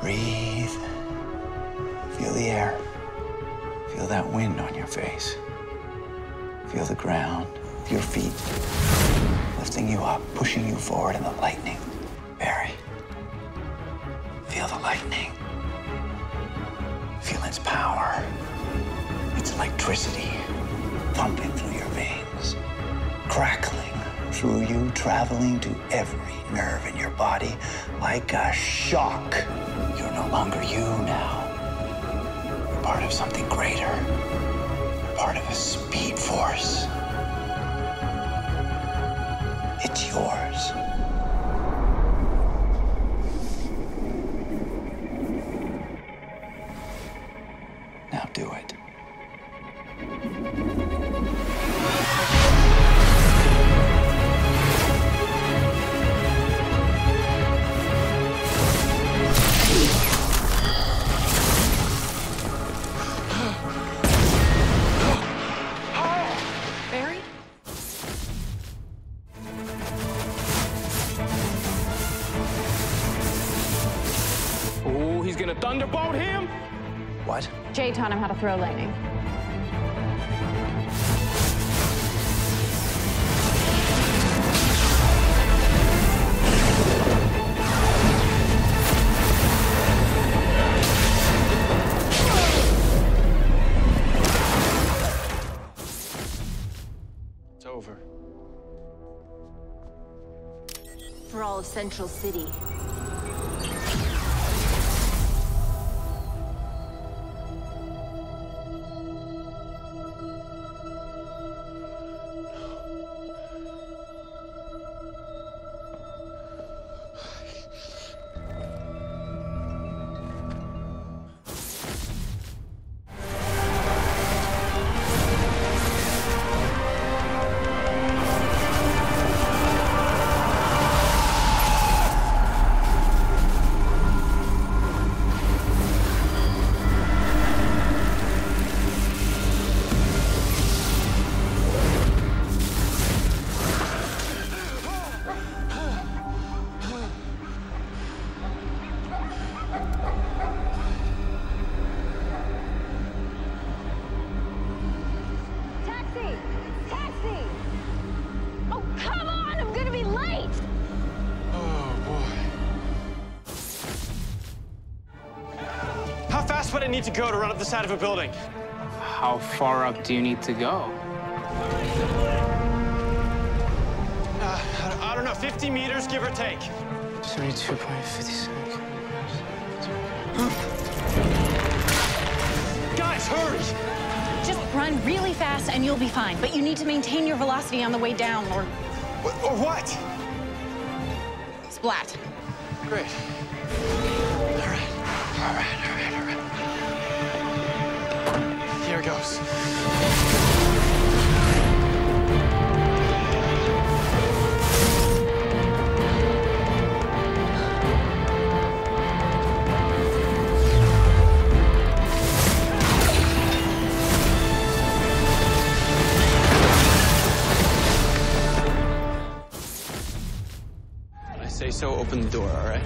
Breathe. Feel the air. Feel that wind on your face. Feel the ground, your feet, lifting you up, pushing you forward in the lightning. Barry, feel the lightning. Feel its power, its electricity, pumping through your veins, crackling through you, traveling to every nerve in your body like a shock. You're no longer you now. You're part of something greater. You're part of a speed force. It's yours. Now do it. He's gonna thunderbolt him? What? Jay taught him how to throw lightning. It's over. For all of Central City. How fast would I need to go to run up the side of a building? How far up do you need to go? I don't know, 50 meters, give or take. 72.56. Guys, hurry! Just run really fast and you'll be fine, but you need to maintain your velocity on the way down, or what? Splat. Great. All right. Here goes. When I say so, open the door, all right?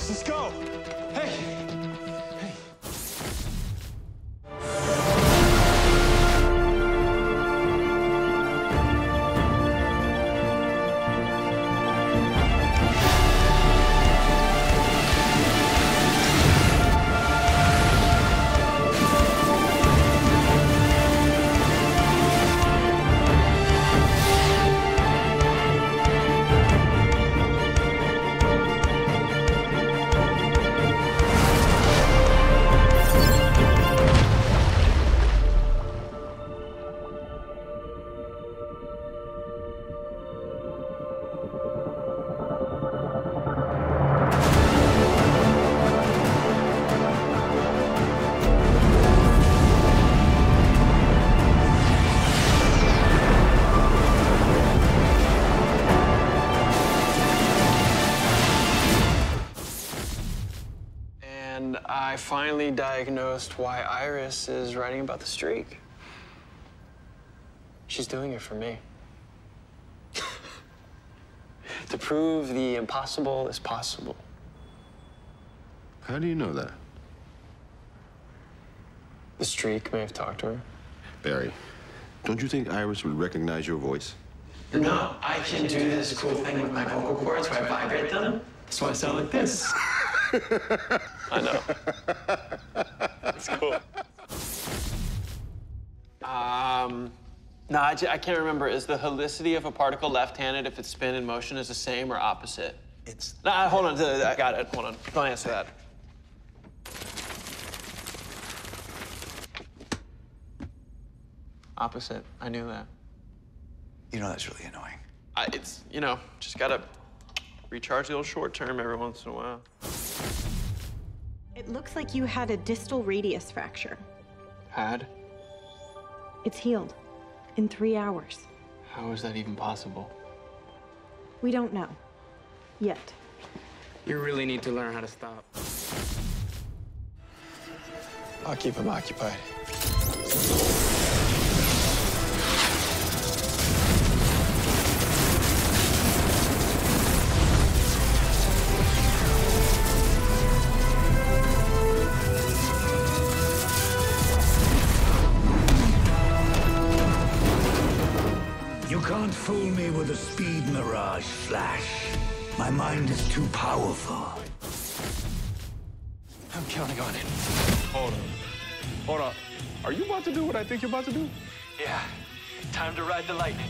Let's go! Hey! and I finally diagnosed why Iris is writing about the streak. She's doing it for me. To prove the impossible is possible. How do you know that? The streak may have talked to her. Barry, don't you think Iris would recognize your voice? No, I can do this cool thing with my vocal cords where I vibrate them. That's why I sound like this. I know. It's cool. No, I can't remember. Is the helicity of a particle left-handed if its spin and motion is the same or opposite? It's... No, hold on. I got it. Hold on. Don't answer that. Opposite. I knew that. You know, that's really annoying. It's, you know, just gotta recharge the old short term every once in a while. It looks like you had a distal radius fracture. Had? It's healed in 3 hours. How is that even possible? We don't know. Yet. You really need to learn how to stop. I'll keep him occupied. Don't fool me with a speed mirage flash. My mind is too powerful. I'm counting on it. Hold on. Hold on. Are you about to do what I think you're about to do? Yeah. Time to ride the lightning.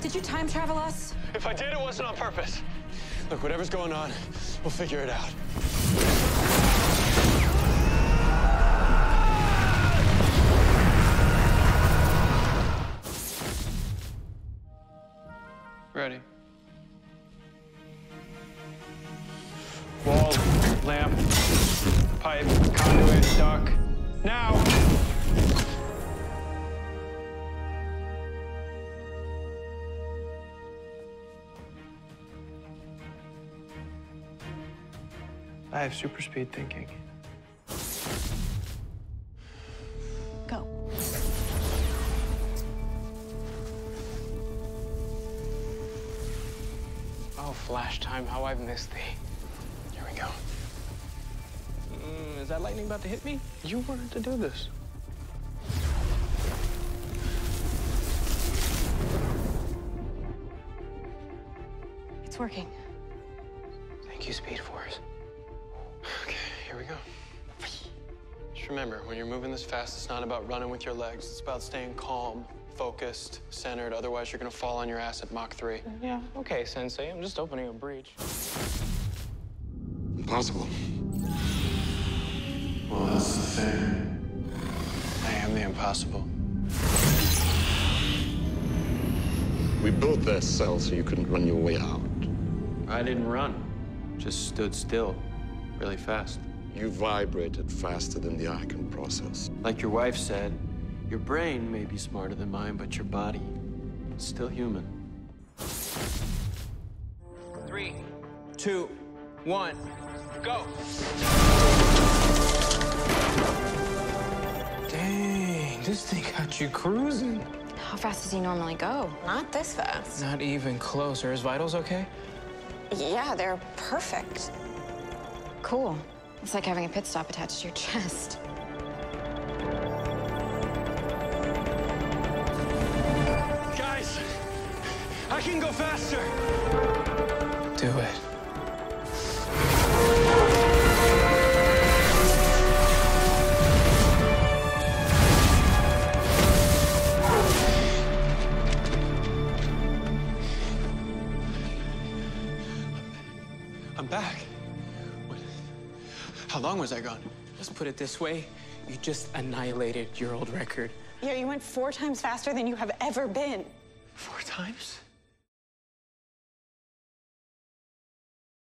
Did you time travel us? If I did, it wasn't on purpose. Look, whatever's going on, we'll figure it out. Ready. Wall, lamp, pipe, conduit, duck. Now! I have super speed thinking. Go. Oh, flash time, how I've missed thee. Here we go. Is that lightning about to hit me? You wanted to do this. It's working. Thank you, Speed Force. Okay, here we go. Just remember, when you're moving this fast, it's not about running with your legs. It's about staying calm, focused, centered. Otherwise, you're gonna fall on your ass at Mach 3. Yeah, okay, Sensei. I'm just opening a breach. Impossible. Well, that's the thing. I am the impossible. We built this cell so you couldn't run your way out. I didn't run. Just stood still. Really fast. You vibrated faster than the eye can process. Like your wife said, your brain may be smarter than mine, but your body is still human. 3, 2, 1, go! Dang, this thing got you cruising. How fast does he normally go? Not this fast. Not even close. Are his vitals okay? Yeah, they're perfect. Cool. It's like having a pit stop attached to your chest. Guys, I can go faster. Do it. I'm back. What? How long was I gone? Let's put it this way. You just annihilated your old record. Yeah, you went 4 times faster than you have ever been. 4 times?